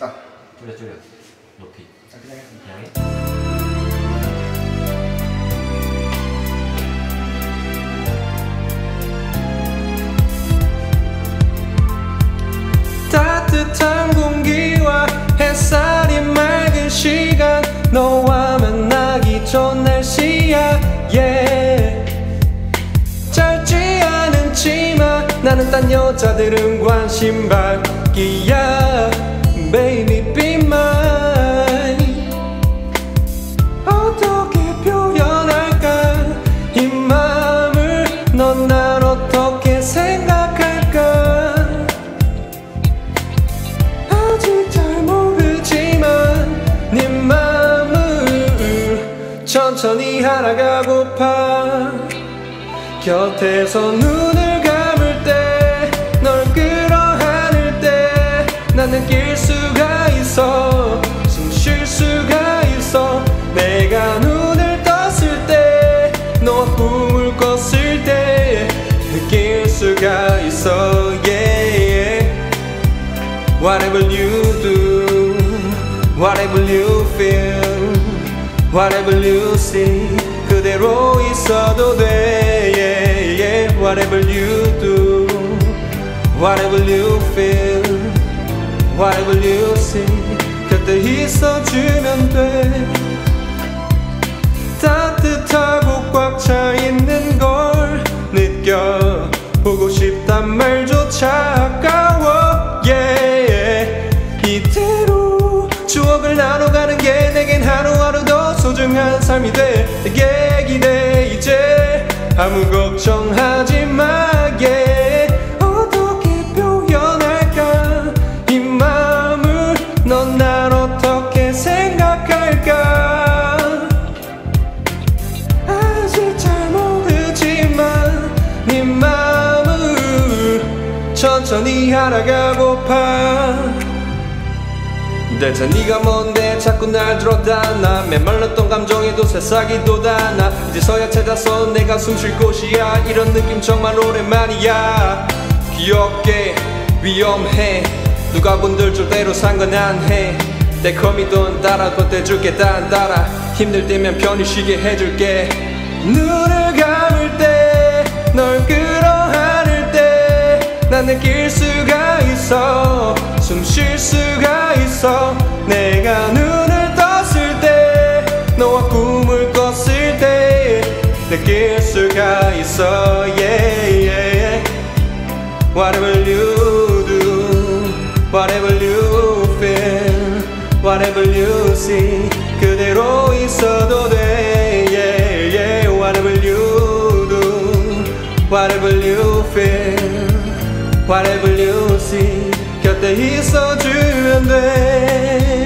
있다. 줄여 높이. 자, 그냥 해. 따뜻한 공기와 햇살이 맑은 시간, 너와 만나기 전 날씨야. yeah. 짧지 않은 치마, 나는 딴 여자들은 관심 받기야. Baby be mine. 어떻게 표현할까 이 마음을, 넌 날 어떻게 생각할까. 천천히 알아가고파. 곁에서 눈을 감을 때, 널 끌어 안을 때, 난 느낄 수가 있어, 숨 쉴 수가 있어. 내가 눈을 떴을 때, 너와 꿈을 꿨을 때, 느낄 수가 있어. yeah. Whatever you do, whatever you feel, whatever you see, 그대로 있어도 돼. yeah, yeah. Whatever you do, whatever you feel, whatever you see, 곁에 있어주면 돼. 따뜻하고 꽉 차 있는 걸 느껴. 보고 싶단 말조차 아까워. yeah, yeah. 이대로 추억을 나눠가는 게 내겐 하루하루 더 소중한 삶이 돼. 내게 기대, 이제 아무 걱정하지 마. yeah. 어떻게 표현할까 이 마음을, 넌 날 어떻게 생각할까. 아직 잘 모르지만 네 마음을 천천히 알아가고파. 대체 네가 뭔데 자꾸 날 들어다나. 메말랐던 감정에도 새싹이 돋아나. 이제서야 찾아서 내가 숨 쉴 곳이야. 이런 느낌 정말 오랜만이야. 귀엽게 위험해. 누가 건들 줄대로 상관 안 해. 내 거미돈 따라 건대줄게. 딴 따라 힘들 때면 편히 쉬게 해줄게. 눈을 감을 때, 널 끌어 안을 때, 난 느낄 수가 있어, 숨 쉴 수가 있어. 내가 눈을 떴을 때, 너와 꿈을 꿨을 때, 느낄 수가 있어. yeah, yeah. Whatever you do, whatever you feel, whatever you see, 그대로 있어도 돼. yeah, yeah. Whatever you do, whatever you feel, whatever you see, 곁에 있어주면 돼.